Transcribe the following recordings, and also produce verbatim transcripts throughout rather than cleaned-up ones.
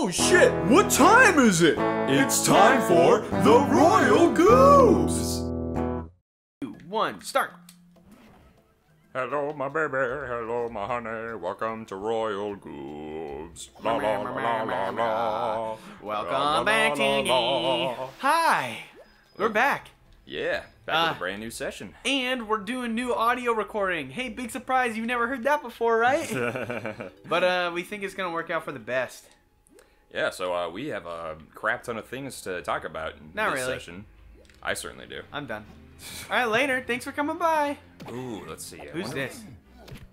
Oh shit, what time is it? It's time for the Royal Goobs! Two, one, start! Hello my baby, hello my honey, welcome to Royal Goobs. La la la la la la. Welcome la, back to me. Hi! We're back. Yeah, back uh, with a brand new session. And we're doing new audio recording. Hey, big surprise, you've never heard that before, right? But uh, we think it's going to work out for the best. Yeah, so uh, we have a crap ton of things to talk about in Not this really. session. I certainly do. I'm done. All right, later. Thanks for coming by. Ooh, let's see. I Who's wonder... this?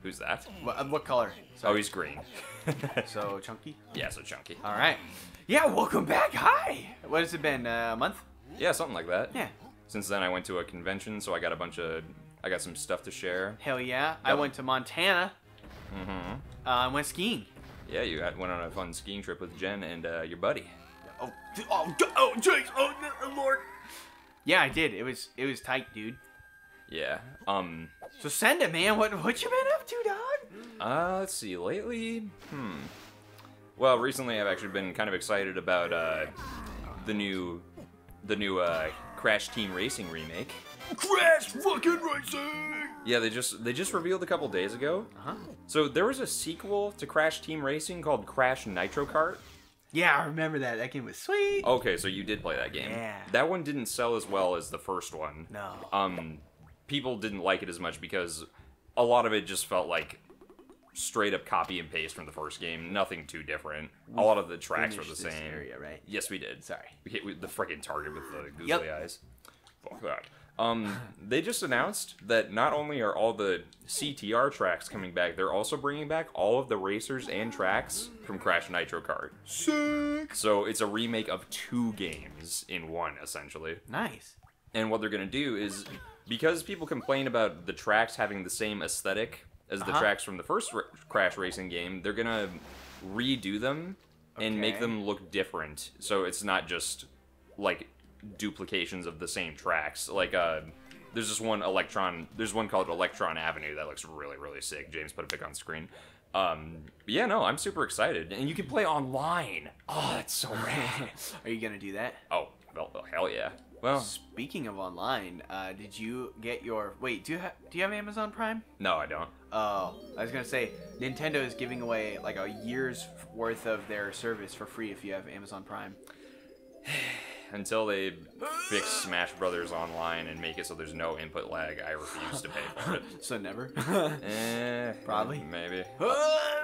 Who's that? What, what color? Sorry. Oh, he's green. So, Chunky? Yeah, so Chunky. All right. Yeah, welcome back. Hi. What has it been, uh, a month? Yeah, something like that. Yeah. Since then, I went to a convention, so I got a bunch of, I got some stuff to share. Hell yeah! Yep. I went to Montana. Mm-hmm. Uh, I went skiing. Yeah, you got, went on a fun skiing trip with Jen and uh, your buddy. Oh, oh, oh, jeez, oh, Lord. Yeah, I did. It was, it was tight, dude. Yeah. Um. So send it, man. What, what you been up to, dog? Uh, let's see. Lately, hmm. Well, recently I've actually been kind of excited about uh, the new, the new uh. Crash Team Racing remake. Crash fucking Racing! Yeah, they just they just revealed a couple days ago. Uh-huh. So there was a sequel to Crash Team Racing called Crash Nitro Kart. Yeah, I remember that. That game was sweet. Okay, so you did play that game. Yeah. That one didn't sell as well as the first one. No. Um, people didn't like it as much because a lot of it just felt like straight up copy and paste from the first game. Nothing too different. We a lot of the tracks were the same. This area, right? Yes, we did. Sorry. We hit with the freaking target with the googly yep. eyes. Fuck that. Um, they just announced that not only are all the C T R tracks coming back, they're also bringing back all of the racers and tracks from Crash Nitro Kart. Sick! So it's a remake of two games in one, essentially. Nice. And what they're going to do is, because people complain about the tracks having the same aesthetic as the uh-huh. tracks from the first r Crash Racing game, they're gonna redo them okay. and make them look different. So it's not just, like, duplications of the same tracks. Like, uh, there's this one Electron, there's one called Electron Avenue that looks really, really sick. James put a pic on screen. Um, yeah, no, I'm super excited. And you can play online. Oh, that's so rad. Are you gonna do that? Oh, well, hell yeah. Well, speaking of online, uh, did you get your... Wait, do you, ha do you have Amazon Prime? No, I don't. Oh, I was going to say, Nintendo is giving away like a year's worth of their service for free if you have Amazon Prime. Until they fix Smash Brothers Online and make it so there's no input lag, I refuse to pay for it. So never? eh, Probably. Maybe.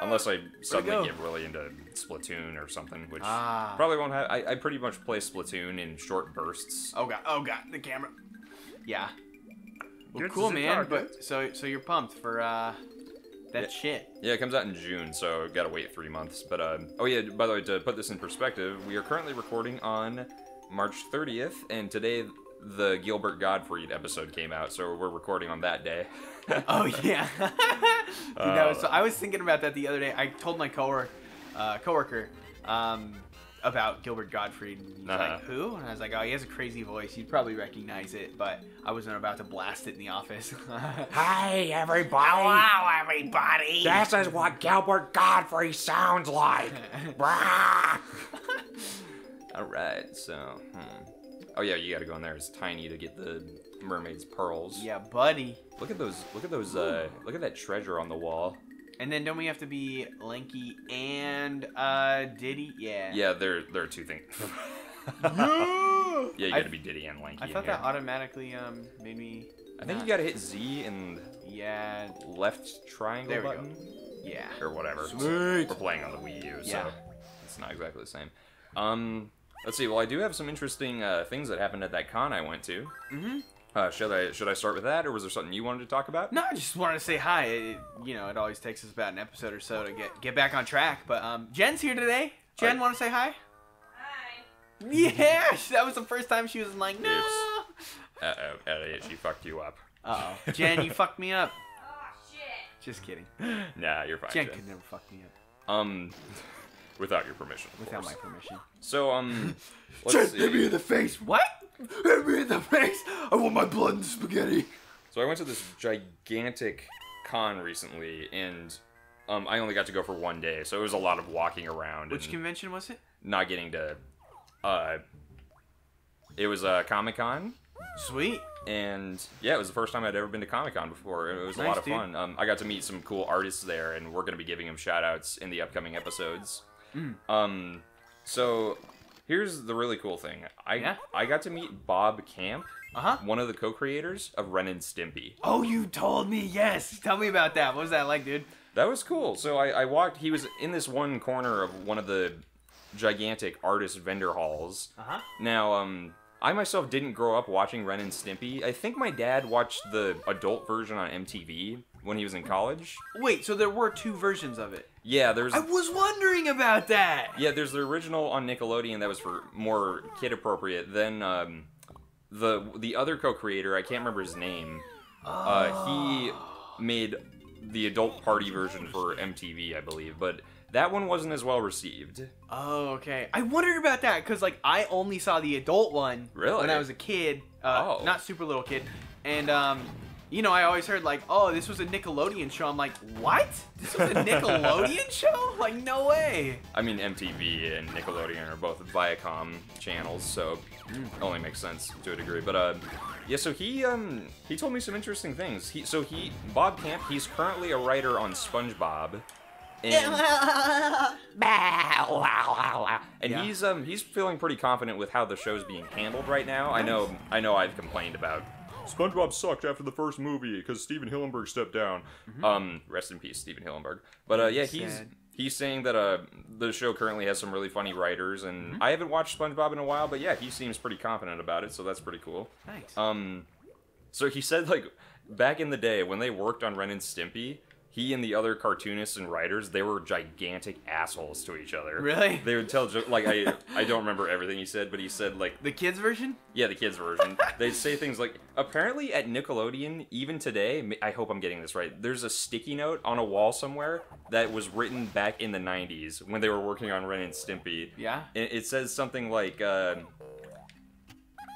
Unless I suddenly get really into Splatoon or something, which ah. probably won't have. I, I pretty much play Splatoon in short bursts. Oh god! Oh god! The camera. Yeah. Well, cool, man. But so so you're pumped for uh, that yeah. shit. Yeah, it comes out in June, so gotta wait three months. But uh, oh yeah. By the way, to put this in perspective, we are currently recording on March thirtieth, and today the Gilbert Gottfried episode came out, so we're recording on that day. Oh yeah. Dude, that was so, I was thinking about that the other day. I told my coworker, uh, coworker, um, about Gilbert Gottfried. And he's uh-huh. like, who? And I was like, oh, he has a crazy voice. You'd probably recognize it, but I wasn't about to blast it in the office. Hey, everybody! Hello, everybody! This is what Gilbert Gottfried sounds like. Alright, so, hmm. Oh yeah, you gotta go in there as Tiny to get the mermaid's pearls. Yeah, buddy. Look at those, look at those, uh, look at that treasure on the wall. And then don't we have to be Lanky and, uh, Diddy? Yeah. Yeah, there, there are two things. Yeah, you gotta I've, be Diddy and Lanky. I thought that automatically, um, made me... I think you gotta hit Z and yeah. left triangle there we button. Go. Yeah. Or whatever. Sweet. We're playing on the Wii U, yeah. so it's not exactly the same. Um... Let's see. Well, I do have some interesting uh, things that happened at that con I went to. Mm-hmm. Uh, should I should I start with that, or was there something you wanted to talk about? No, I just wanted to say hi. It, you know, it always takes us about an episode or so to get get back on track. But um, Jen's here today. Jen, right. want to say hi? Hi. Yeah, that was the first time she was like, no. Uh oh, Elliot, she fucked you up. Uh oh, Jen, you fucked me up. Oh shit. Just kidding. Nah, you're fine. Jen, Jen. could never fuck me up. Um. Without your permission, Without course. my permission. So, um, let's Just see. Hit me in the face! What? Hit me in the face! I want my blood and spaghetti! So I went to this gigantic con recently, and Um, I only got to go for one day, so it was a lot of walking around. Which convention was it? Not getting to... Uh, it was uh, Comic-Con. Sweet. And, yeah, it was the first time I'd ever been to Comic-Con before. It was nice, a lot of dude. fun. Um, I got to meet some cool artists there, and we're going to be giving them shout-outs in the upcoming episodes. Mm. Um, so, here's the really cool thing. I yeah? I got to meet Bob Camp, uh-huh. one of the co-creators of Ren and Stimpy. Oh, you told me, yes! Tell me about that. What was that like, dude? That was cool. So I, I walked, he was in this one corner of one of the gigantic artist vendor halls. Uh-huh. Now, um... I myself didn't grow up watching Ren and Stimpy. I think my dad watched the adult version on M T V when he was in college. Wait, so there were two versions of it? Yeah, there's... I was wondering about that! Yeah, there's the original on Nickelodeon that was for more kid-appropriate. Then um, the the other co-creator, I can't remember his name, oh. uh, he made the adult party version for M T V, I believe, but... That one wasn't as well received. Oh, okay. I wondered about that, because, like, I only saw the adult one really? when I was a kid. Uh, oh. Not super little kid. And, um, you know, I always heard, like, oh, this was a Nickelodeon show. I'm like, what? This was a Nickelodeon show? Like, no way. I mean, M T V and Nickelodeon are both Viacom channels, so it only makes sense to a degree. But, uh, yeah, so he, um, he told me some interesting things. He, so he, Bob Camp, he's currently a writer on SpongeBob. And, and yeah. he's um he's feeling pretty confident with how the show's being handled right now. I know I know I've complained about SpongeBob sucked after the first movie because Steven Hillenburg stepped down. Mm-hmm. Um, rest in peace, Steven Hillenburg. But uh, yeah, he's Sad. he's saying that uh the show currently has some really funny writers, and mm-hmm. I haven't watched SpongeBob in a while, but yeah, he seems pretty confident about it, so that's pretty cool. Thanks. Um, so he said like back in the day when they worked on Ren and Stimpy. He and the other cartoonists and writers, they were gigantic assholes to each other. Really? They would tell, like, I I don't remember everything he said, but he said, like... The kids' version? Yeah, the kids' version. They'd say things like, apparently at Nickelodeon, even today, I hope I'm getting this right, there's a sticky note on a wall somewhere that was written back in the nineties when they were working on Ren and Stimpy. Yeah? It, it says something like... Uh,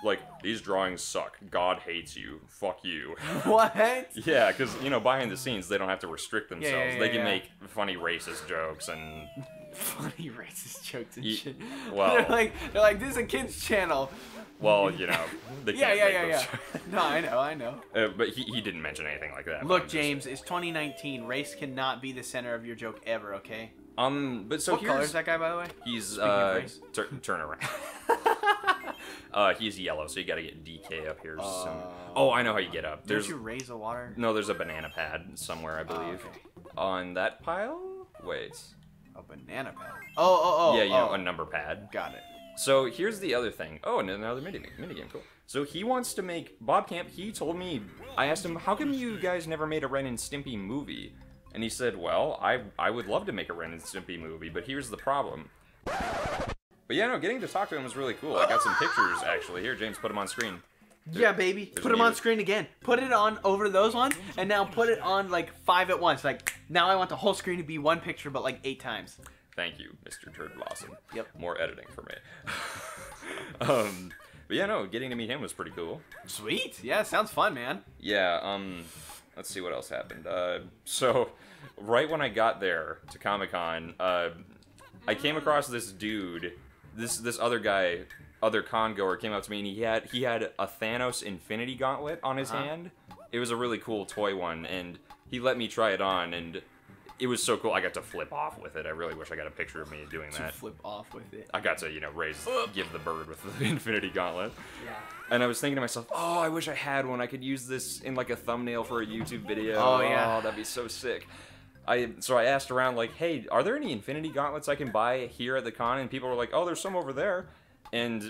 like, these drawings suck. God hates you. Fuck you. What? Yeah, because, you know, behind the scenes, they don't have to restrict themselves. Yeah, yeah, yeah, they can yeah. make funny racist jokes and... Funny racist jokes and you, shit. Well... They're like, they're like, this is a kid's channel. Well, you know, they yeah, can't yeah, yeah, yeah. Jokes. No, I know, I know. Uh, but he, he didn't mention anything like that. Look, James, just... it's twenty nineteen. Race cannot be the center of your joke ever, okay? Um, but so What here's, color is that guy, by the way? He's, Speaking uh... Tur turn around. Uh, he's yellow, so you gotta get D K up here. Uh, some... Oh, I know how you get up. There's... Did you raise the water? No, there's a banana pad somewhere, I believe. Uh, okay. On that pile? Wait. A banana pad? Oh, oh, oh. Yeah, you oh. know, a number pad. Got it. So here's the other thing. Oh, and another minigame. Minigame, cool. So he wants to make... Bob Camp, he told me... I asked him, how come you guys never made a Ren and Stimpy movie? And he said, well, I, I would love to make a Ren and Stimpy movie, but here's the problem. But yeah, no, getting to talk to him was really cool. I got some pictures, actually. Here, James, put them on screen. There, yeah, baby. Put them on screen again. Put it on over those ones, and now put it on, like, five at once. Like, now I want the whole screen to be one picture, but, like, eight times. Thank you, Mister Turd Blossom. Yep. More editing for me. um, but yeah, no, getting to meet him was pretty cool. Sweet. Yeah, sounds fun, man. Yeah, um, let's see what else happened. Uh, so, right when I got there to Comic-Con, uh, I came across this dude... This this other guy, other con-goer, came up to me and he had he had a Thanos Infinity Gauntlet on his uh-huh. hand. It was a really cool toy one, and he let me try it on, and it was so cool. I got to flip off with it. I really wish I got a picture of me doing that. To flip off with it. I got to, you know, raise, give the bird with the Infinity Gauntlet. Yeah. And I was thinking to myself, oh, I wish I had one. I could use this in, like, a thumbnail for a YouTube video. Oh, yeah. Oh, that'd be so sick. I, so I asked around, like, hey, are there any Infinity Gauntlets I can buy here at the con? And people were like, oh, there's some over there. And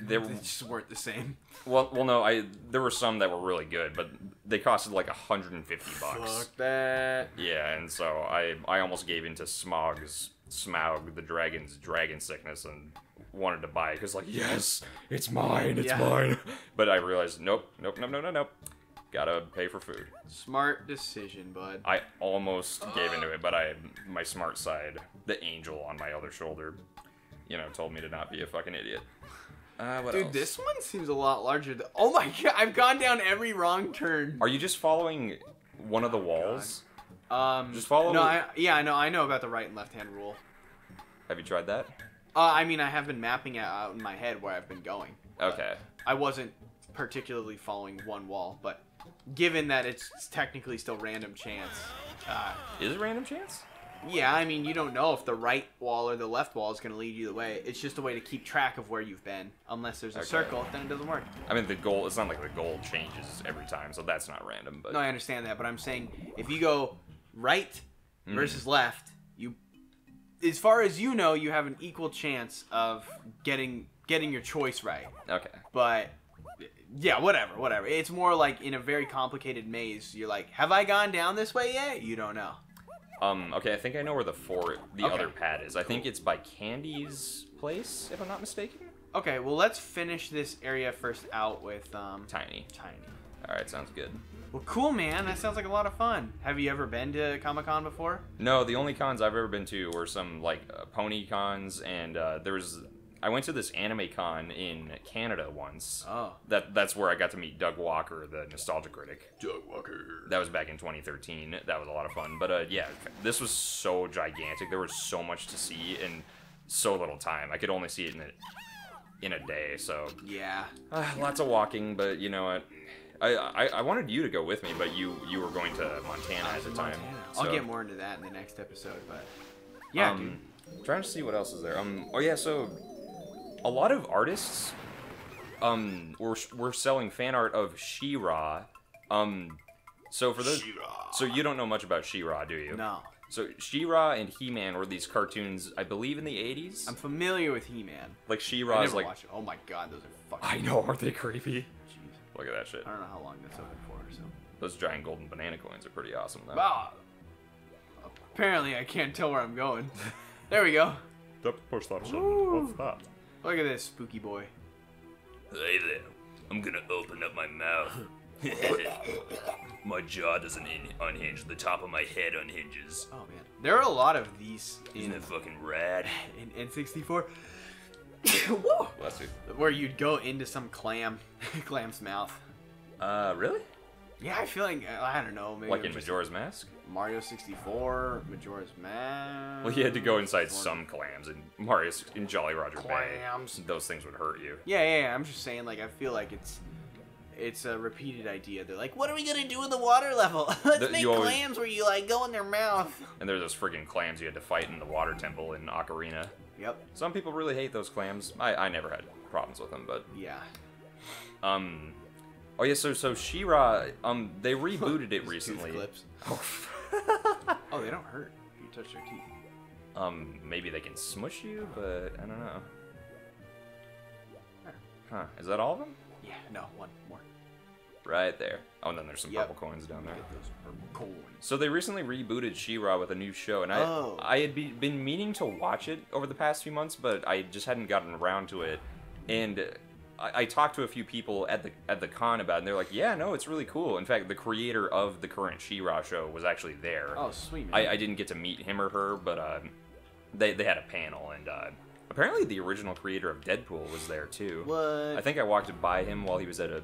they, they just weren't the same. Well, well, no, I there were some that were really good, but they costed like a hundred fifty bucks. Fuck that. Yeah, and so I, I almost gave into Smaug's, Smaug, the dragon's dragon sickness, and wanted to buy it. Because, like, yes, it's mine, it's yeah. mine. But I realized, nope, nope, nope, nope, nope, nope. Gotta pay for food. Smart decision, bud. I almost uh. gave into it, but I, my smart side, the angel on my other shoulder, you know, told me to not be a fucking idiot. Uh, what Dude, else? This one seems a lot larger. Th oh my god, I've gone down every wrong turn. Are you just following one of the walls? God. Um, Just follow. No, I, yeah, I know. I know about the right and left hand rule. Have you tried that? Uh, I mean, I have been mapping it out in my head where I've been going. Okay. I wasn't particularly following one wall, but given that it's technically still random chance. Uh, is it random chance? Yeah, I mean, you don't know if the right wall or the left wall is going to lead you the way. It's just a way to keep track of where you've been. Unless there's a okay. circle, then it doesn't work. I mean, the goal, it's not like the goal changes every time, so that's not random. But... No, I understand that, but I'm saying if you go right mm. versus left, you, as far as you know, you have an equal chance of getting getting your choice right. Okay. But, yeah, whatever, whatever. It's more like in a very complicated maze, you're like, have I gone down this way yet? You don't know. Um, okay, I think I know where the four, the okay. other pad is. I cool. think it's by Candy's place, if I'm not mistaken. Okay, well, let's finish this area first out with, um... Tiny. Tiny. All right, sounds good. Well, cool, man. That sounds like a lot of fun. Have you ever been to Comic-Con before? No, the only cons I've ever been to were some, like, uh, pony cons, and, uh, there was... I went to this anime con in Canada once. Oh. That, that's where I got to meet Doug Walker, the Nostalgia Critic. Doug Walker. That was back in twenty thirteen. That was a lot of fun. But, uh, yeah, this was so gigantic. There was so much to see in so little time. I could only see it in a, in a day, so... Yeah. Uh, lots of walking, but you know what? I, I, I wanted you to go with me, but you, you were going to Montana at the time. So. I'll get more into that in the next episode, but... Yeah, um, dude. Trying to see what else is there. Um. Oh, yeah, so... A lot of artists um, were, were selling fan art of She-Ra. Um, so for those, She-Ra. So you don't know much about She-Ra, do you? No. So She-Ra and He-Man were these cartoons, I believe, in the eighties. I'm familiar with He-Man. Like She-Ra is like. Watched it. Oh my god, those are fucking. I know, aren't they creepy? Jeez. Look at that shit. I don't know how long that's open for. So. Those giant golden banana coins are pretty awesome, though. Wow. Apparently, I can't tell where I'm going. There we go. What's that? Look at this spooky boy. Hey there. I'm gonna open up my mouth. My jaw doesn't unhinge. The top of my head unhinges. Oh man, there are a lot of these. Isn't in, it fucking rad? In N sixty-four. Whoa. Bless you. Where you'd go into some clam, clam's mouth. Uh, really? Yeah, I feel like I don't know. Maybe like in Majora's Mask. Mario sixty-four, Majora's Mask. Well, you had to go inside some clams, and Mario's in Jolly Roger clams. Bay. Those things would hurt you. Yeah, yeah, yeah. I'm just saying, like, I feel like it's it's a repeated idea. They're like, what are we gonna do with the water level? Let's the, make always, clams where you like go in their mouth. And there's those friggin' clams you had to fight in the water temple in Ocarina. Yep. Some people really hate those clams. I I never had problems with them, but yeah. Um. Oh yeah, so so She-Ra, um, they rebooted it recently. Clips. Oh. Oh, they don't hurt if you touch their teeth. Um, maybe they can smush you, but I don't know. Huh? Is that all of them? Yeah. No, one more. Right there. Oh, and then there's some yep. purple coins down there. Get those purple coins. So they recently rebooted She-Ra with a new show, and I oh. I had be, been meaning to watch it over the past few months, but I just hadn't gotten around to it, and. I, I talked to a few people at the at the con about it, and they're like, yeah, no, it's really cool. In fact, the creator of the current She-Ra show was actually there. Oh, sweet, man. I, I didn't get to meet him or her, but uh, they, they had a panel, and uh, apparently the original creator of Deadpool was there, too. What? I think I walked by him while he was at a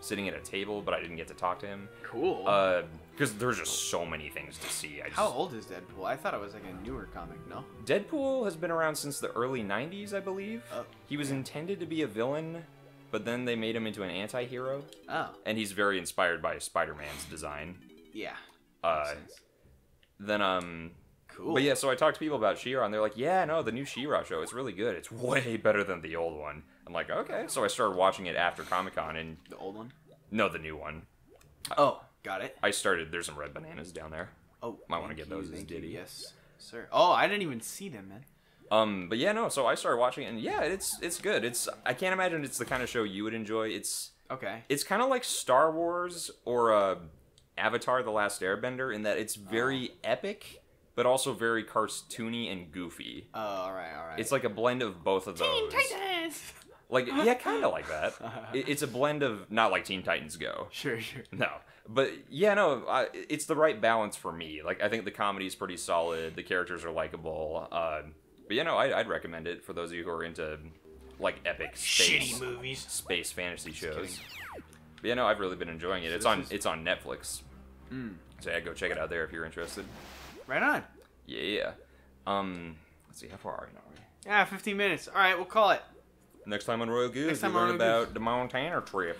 sitting at a table, but I didn't get to talk to him. Cool. Uh, because there's just so many things to see. I just... How old is Deadpool? I thought it was like a newer comic, no? Deadpool has been around since the early nineties, I believe. Oh. He was intended to be a villain, but then they made him into an anti-hero. Oh. And he's very inspired by Spider-Man's design. Yeah. Uh, then, um... Cool. But yeah, so I talked to people about She-Ra, and they're like, yeah, no, the new She-Ra show, it's really good. It's way better than the old one. I'm like, okay. So I started watching it after Comic-Con, and... The old one? No, the new one. Oh, got it. I started... There's some red bananas down there. Oh, might want to get those as Diddy. Yes, sir. Oh, I didn't even see them, man. Um, but yeah, no, so I started watching it, and yeah, it's it's good. It's I can't imagine it's the kind of show you would enjoy. It's... Okay. It's kind of like Star Wars or uh, Avatar: The Last Airbender in that it's very oh. epic... But also very cartoony and goofy. Oh, all right, all right. It's like a blend of both of those. Teen Titans! Like, yeah, kind of like that. It, it's a blend of, not like Teen Titans Go. Sure, sure. No. But, yeah, no, I, it's the right balance for me. Like, I think the comedy's pretty solid. The characters are likable. Uh, but, you know, I, I'd recommend it for those of you who are into, like, epic space. Shitty movies. Space fantasy shows. But, you know, I've really been enjoying it. It's on, it's on Netflix. Mm. So yeah, go check it out there if you're interested. Right on. Yeah. Um, let's see, how far are we now? Yeah, fifteen minutes. All right, we'll call it. Next time on Royal Goobs, we learn about the Montana trip.